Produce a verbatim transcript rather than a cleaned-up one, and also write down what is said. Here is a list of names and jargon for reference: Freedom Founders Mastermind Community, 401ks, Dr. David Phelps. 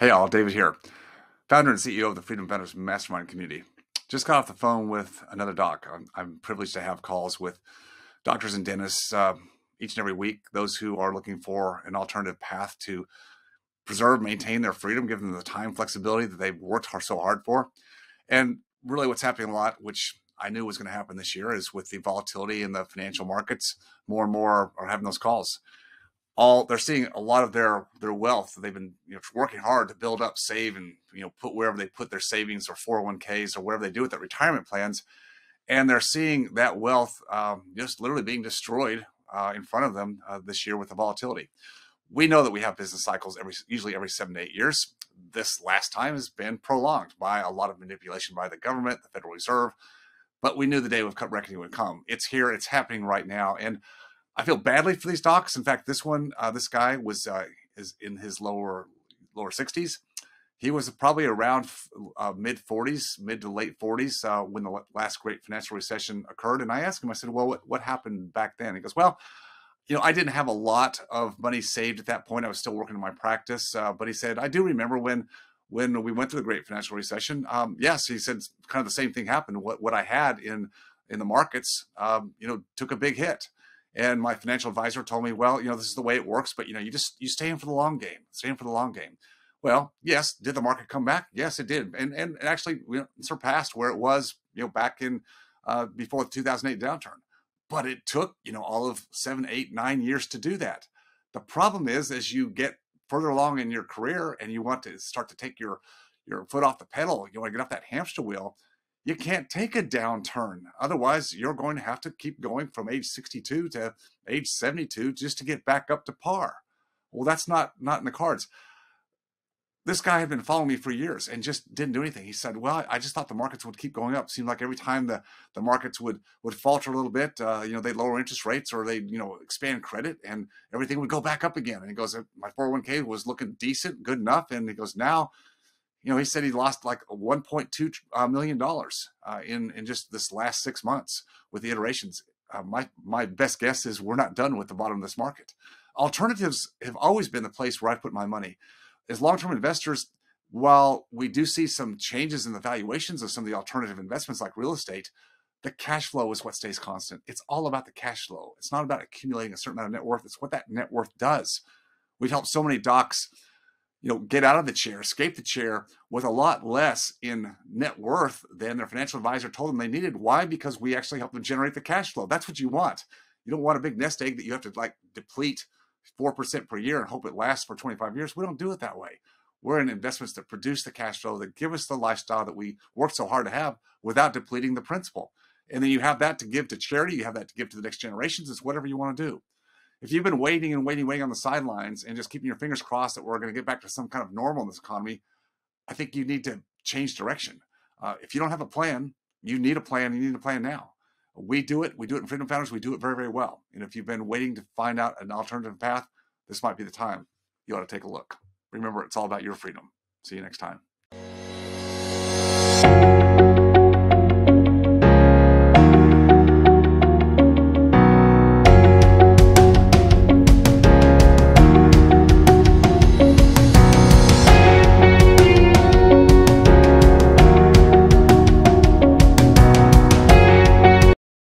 Hey all, David here, founder and C E O of the Freedom Founders Mastermind Community. Just got off the phone with another doc. I'm, I'm privileged to have calls with doctors and dentists uh, each and every week, those who are looking for an alternative path to preserve, maintain their freedom, give them the time, flexibility that they've worked so hard for. And really what's happening a lot, which I knew was going to happen this year, is with the volatility in the financial markets, more and more are having those calls. All, they're seeing a lot of their their wealth that they've been you know, working hard to build up, save, and you know put wherever they put their savings or four oh one Ks or whatever they do with their retirement plans, and they're seeing that wealth um, just literally being destroyed uh, in front of them uh, this year with the volatility. We know that we have business cycles every usually every seven to eight years. This last time has been prolonged by a lot of manipulation by the government, the Federal Reserve, but we knew the day of reckoning would come. It's here. It's happening right now, and I feel badly for these docs. In fact, this one, uh, this guy was uh, is in his lower lower sixties. He was probably around uh, mid forties, mid to late forties uh, when the last great financial recession occurred. And I asked him, I said, well, what, what happened back then? He goes, well, you know, I didn't have a lot of money saved at that point. I was still working in my practice. Uh, but he said, I do remember when when we went through the great financial recession. Um, yes, he said kind of the same thing happened. What, what I had in, in the markets, um, you know, took a big hit. And my financial advisor told me, well, you know, this is the way it works, but you know, you just, you stay in for the long game, stay in for the long game. Well, yes. Did the market come back? Yes, it did. And, and it actually you know, surpassed where it was, you know, back in, uh, before the two thousand eight downturn, but it took, you know, all of seven, eight, nine years to do that. The problem is, as you get further along in your career and you want to start to take your, your foot off the pedal, you want to get off that hamster wheel, you can't take a downturn. Otherwise, you're going to have to keep going from age sixty-two to age seventy-two just to get back up to par. Well, that's not, not in the cards. This guy had been following me for years and just didn't do anything. He said, well, I just thought the markets would keep going up. Seemed like every time the, the markets would, would falter a little bit, uh, you know, they lower interest rates or they, you know, expand credit and everything would go back up again. And he goes, my four oh one K was looking decent, good enough. And he goes, now, you know, he said he lost like one point two million dollars uh, in, in just this last six months with the iterations. Uh, my, my best guess is we're not done with the bottom of this market. Alternatives have always been the place where I put my money. As long-term investors, while we do see some changes in the valuations of some of the alternative investments like real estate, the cash flow is what stays constant. It's all about the cash flow. It's not about accumulating a certain amount of net worth. It's what that net worth does. We've helped so many docs you know, get out of the chair, escape the chair with a lot less in net worth than their financial advisor told them they needed. Why? Because we actually help them generate the cash flow. That's what you want. You don't want a big nest egg that you have to like deplete four percent per year and hope it lasts for twenty-five years. We don't do it that way. We're in investments that produce the cash flow that give us the lifestyle that we work so hard to have without depleting the principal. And then you have that to give to charity. You have that to give to the next generations. It's whatever you want to do. If you've been waiting and waiting, waiting on the sidelines and just keeping your fingers crossed that we're going to get back to some kind of normal in this economy, I think you need to change direction. Uh, if you don't have a plan, you need a plan. You need a plan now. We do it. We do it in Freedom Founders. We do it very, very well. And if you've been waiting to find out an alternative path, this might be the time. You ought to take a look. Remember, it's all about your freedom. See you next time.